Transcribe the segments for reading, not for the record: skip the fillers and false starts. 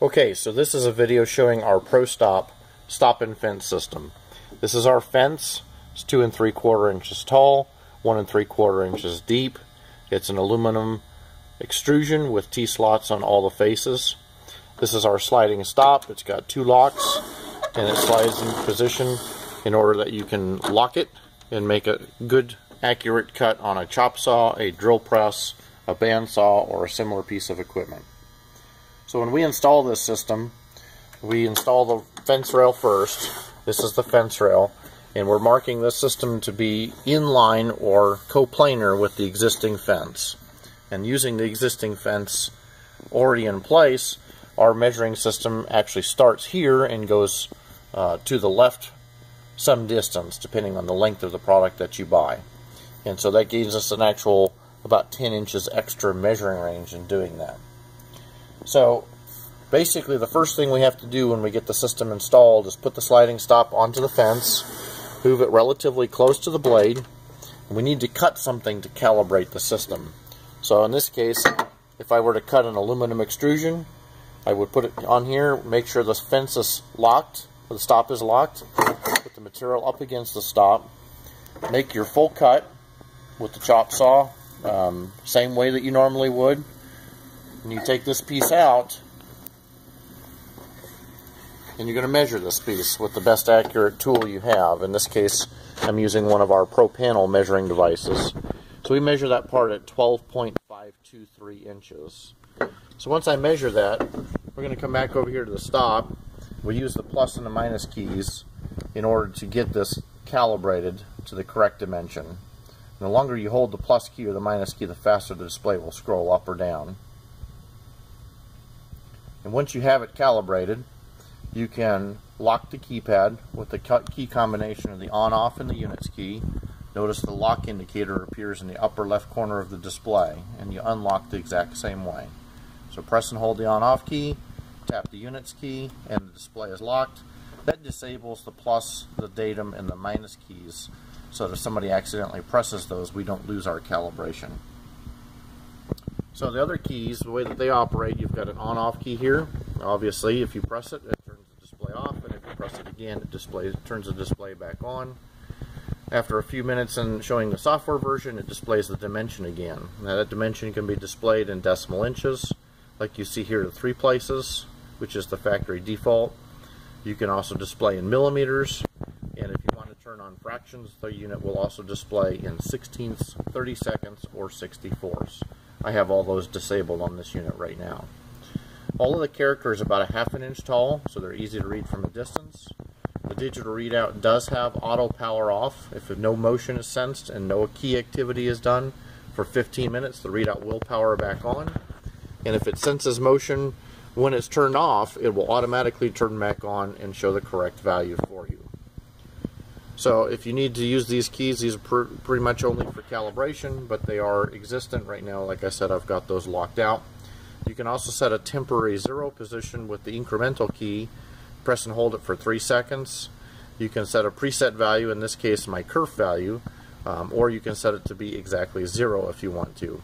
Okay, so this is a video showing our ProStop stop and fence system. This is our fence. It's 2 3/4 inches tall, 1 3/4 inches deep. It's an aluminum extrusion with T-slots on all the faces. This is our sliding stop. It's got 2 locks and it slides in position in order that you can lock it and make a good accurate cut on a chop saw, a drill press, a bandsaw, or a similar piece of equipment. So when we install this system, we install the fence rail first. This is the fence rail, and we're marking this system to be inline or coplanar with the existing fence. And using the existing fence already in place, our measuring system actually starts here and goes to the left some distance, depending on the length of the product that you buy. And so that gives us an actual about 10 inches extra measuring range in doing that. So basically the first thing we have to do when we get the system installed is put the sliding stop onto the fence, move it relatively close to the blade. We need to cut something to calibrate the system. So in this case, if I were to cut an aluminum extrusion, I would put it on here, make sure the fence is locked, or the stop is locked, put the material up against the stop, make your full cut with the chop saw, same way that you normally would. And you take this piece out, and you're going to measure this piece with the best accurate tool you have. In this case, I'm using one of our ProPanel measuring devices. So we measure that part at 12.523 inches. So once I measure that, we're going to come back over here to the stop. We use the plus and the minus keys in order to get this calibrated to the correct dimension. And the longer you hold the plus key or the minus key, the faster the display will scroll up or down. And once you have it calibrated, you can lock the keypad with the key combination of the on-off and the units key. Notice the lock indicator appears in the upper left corner of the display, and you unlock the exact same way. So press and hold the on-off key, tap the units key, and the display is locked. That disables the plus, the datum, and the minus keys, so that if somebody accidentally presses those, we don't lose our calibration. So the other keys, the way that they operate, you've got an on-off key here. Obviously, if you press it, it turns the display off, and if you press it again, it turns the display back on. After a few minutes in showing the software version, it displays the dimension again. Now that dimension can be displayed in decimal inches, like you see here in 3 places, which is the factory default. You can also display in millimeters, and if you want to turn on fractions, the unit will also display in 16ths, 32nds, or 64ths. I have all those disabled on this unit right now. All of the characters are about 1/2 inch tall, so they're easy to read from a distance. The digital readout does have auto power off. If no motion is sensed and no key activity is done for 15 minutes, the readout will power back on. And if it senses motion when it's turned off, it will automatically turn back on and show the correct value for you. So if you need to use these keys, these are pretty much only for calibration, but they are existent right now. Like I said, I've got those locked out. You can also set a temporary 0 position with the incremental key. Press and hold it for 3 seconds. You can set a preset value, in this case my kerf value, or you can set it to be exactly 0 if you want to.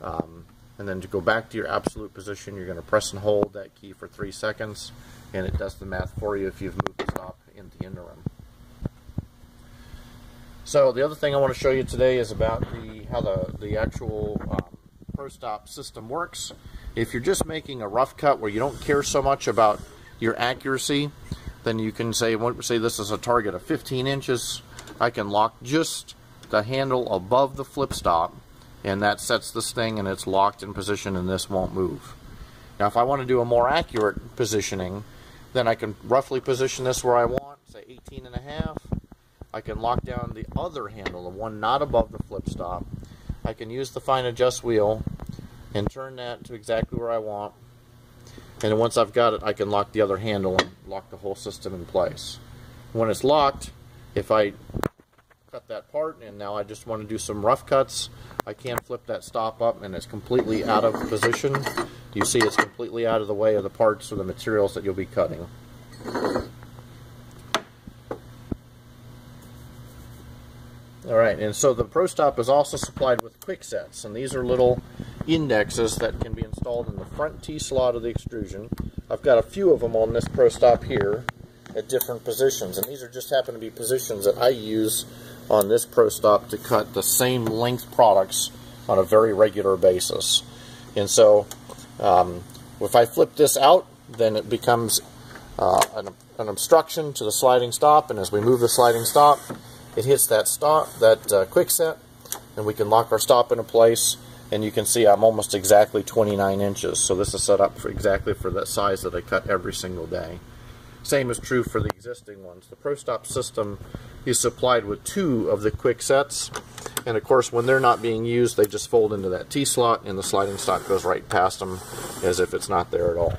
And then to go back to your absolute position, you're going to press and hold that key for 3 seconds, and it does the math for you if you've moved the stop in the interim. So the other thing I want to show you today is about how the actual ProStop system works. If you're just making a rough cut where you don't care so much about your accuracy, then you can say this is a target of 15 inches. I can lock just the handle above the flip stop, and that sets this thing, and it's locked in position, and this won't move. Now if I want to do a more accurate positioning, then I can roughly position this where I want, say 18.5. I can lock down the other handle, the one not above the flip stop. I can use the fine adjust wheel and turn that to exactly where I want. And once I've got it, I can lock the other handle and lock the whole system in place. When it's locked, if I cut that part and now I just want to do some rough cuts, I can flip that stop up and it's completely out of position. You see it's completely out of the way of the parts or the materials that you'll be cutting. Alright, and so the ProStop is also supplied with Quick-Sets, and these are little indexes that can be installed in the front T-slot of the extrusion. I've got a few of them on this ProStop here at different positions, and these are just happen to be positions that I use on this ProStop to cut the same length products on a very regular basis. And so if I flip this out, then it becomes an obstruction to the sliding stop, and as we move the sliding stop, it hits that quick set, and we can lock our stop into place. And you can see I'm almost exactly 29 inches, so this is set up for exactly for that size that I cut every single day. Same is true for the existing ones. The ProStop system is supplied with 2 of the quick sets, and of course when they're not being used, they just fold into that T-slot and the sliding stop goes right past them as if it's not there at all.